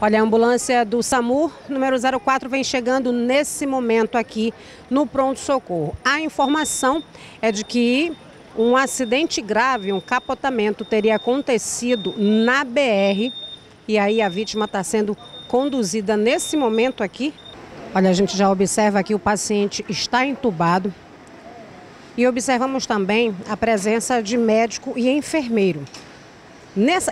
Olha, a ambulância do SAMU, número 04, vem chegando nesse momento aqui no pronto-socorro. A informação é de que um acidente grave, um capotamento, teria acontecido na BR. E aí a vítima está sendo conduzida nesse momento aqui. Olha, a gente já observa que o paciente está entubado. E observamos também a presença de médico e enfermeiro.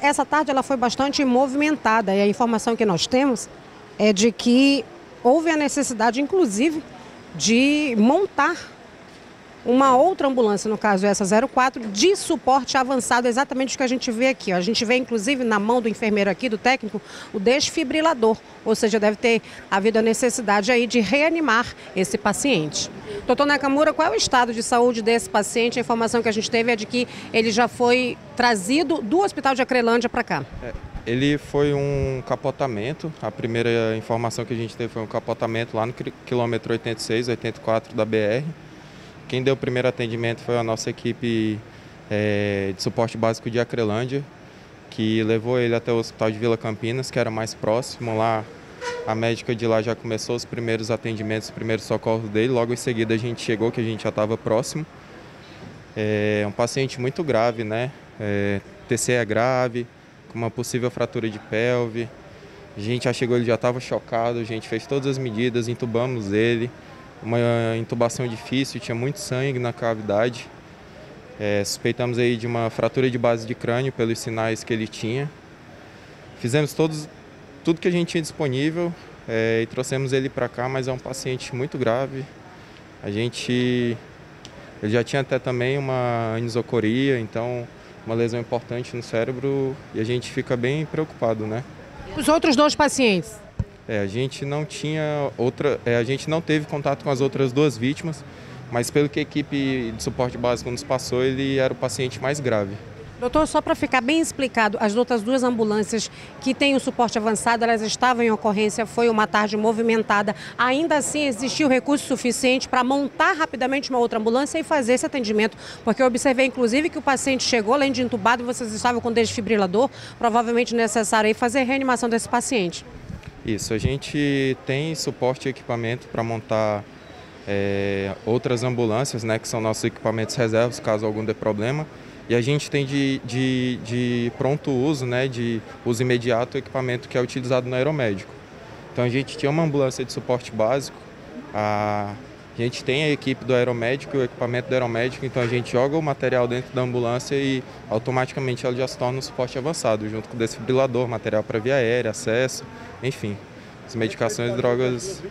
Essa tarde ela foi bastante movimentada e a informação que nós temos é de que houve a necessidade, inclusive, de montar uma outra ambulância, no caso essa 04, de suporte avançado, exatamente o que a gente vê aqui. A gente vê, inclusive, na mão do enfermeiro aqui, do técnico, o desfibrilador, ou seja, deve ter havido a necessidade aí de reanimar esse paciente. Doutor Nakamura, qual é o estado de saúde desse paciente? A informação que a gente teve é de que ele já foi trazido do hospital de Acrelândia para cá. Ele foi um capotamento, a primeira informação que a gente teve foi um capotamento lá no quilômetro 86, 84 da BR. Quem deu o primeiro atendimento foi a nossa equipe de suporte básico de Acrelândia, que levou ele até o hospital de Vila Campinas, que era mais próximo. Lá, a médica de lá já começou os primeiros atendimentos, os primeiros socorros dele. Logo em seguida a gente chegou, que a gente já estava próximo. É um paciente muito grave, né? TCE grave, com uma possível fratura de pelve. A gente já chegou, ele já estava chocado, a gente fez todas as medidas, entubamos ele. Uma intubação difícil, tinha muito sangue na cavidade. Suspeitamos aí de uma fratura de base de crânio pelos sinais que ele tinha. Fizemos tudo que a gente tinha disponível e trouxemos ele para cá, mas é um paciente muito grave. Ele já tinha até também uma anisocoria, então uma lesão importante no cérebro, e a gente fica bem preocupado, né? Os outros dois pacientes? A gente não teve contato com as outras duas vítimas, mas pelo que a equipe de suporte básico nos passou, ele era o paciente mais grave. Doutor, só para ficar bem explicado, as outras duas ambulâncias que têm o suporte avançado, elas estavam em ocorrência, foi uma tarde movimentada. Ainda assim, existiu recurso suficiente para montar rapidamente uma outra ambulância e fazer esse atendimento? Porque eu observei, inclusive, que o paciente chegou, além de entubado, vocês estavam com desfibrilador, provavelmente necessário aí fazer a reanimação desse paciente. Isso, a gente tem suporte e equipamento para montar outras ambulâncias, né, que são nossos equipamentos reservas, caso algum dê problema. E a gente tem de pronto uso, né, de uso imediato, o equipamento que é utilizado no aeromédico. Então a gente tinha uma ambulância de suporte básico, a gente tem a equipe do aeromédico e o equipamento do aeromédico, então a gente joga o material dentro da ambulância e automaticamente ela já se torna um suporte avançado, junto com o desfibrilador, material para via aérea, acesso, enfim, as medicações e drogas.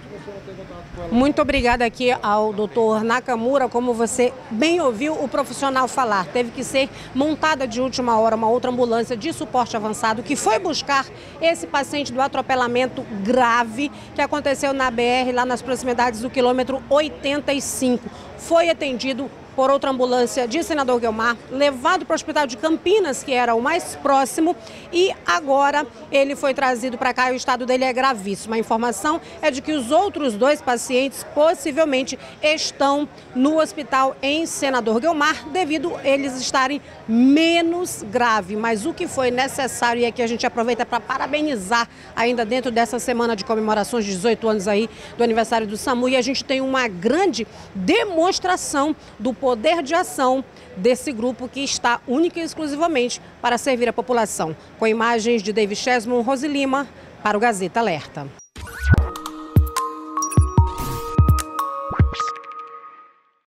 Muito obrigada aqui ao doutor Nakamura. Como você bem ouviu o profissional falar, teve que ser montada de última hora uma outra ambulância de suporte avançado que foi buscar esse paciente do atropelamento grave que aconteceu na BR, lá nas proximidades do quilômetro 85. Foi atendido por outra ambulância de Senador Guelmar, levado para o hospital de Campinas, que era o mais próximo, e agora ele foi trazido para cá e o estado dele é gravíssimo. A informação é de que os outros dois pacientes possivelmente estão no hospital em Senador Guelmar, devido eles estarem menos graves. Mas o que foi necessário, e aqui a gente aproveita para parabenizar ainda dentro dessa semana de comemorações de 18 anos aí do aniversário do SAMU, e a gente tem uma grande demonstração do poder de ação desse grupo que está única e exclusivamente para servir a população. Com imagens de David Chesman, Rosilima, para o Gazeta Alerta.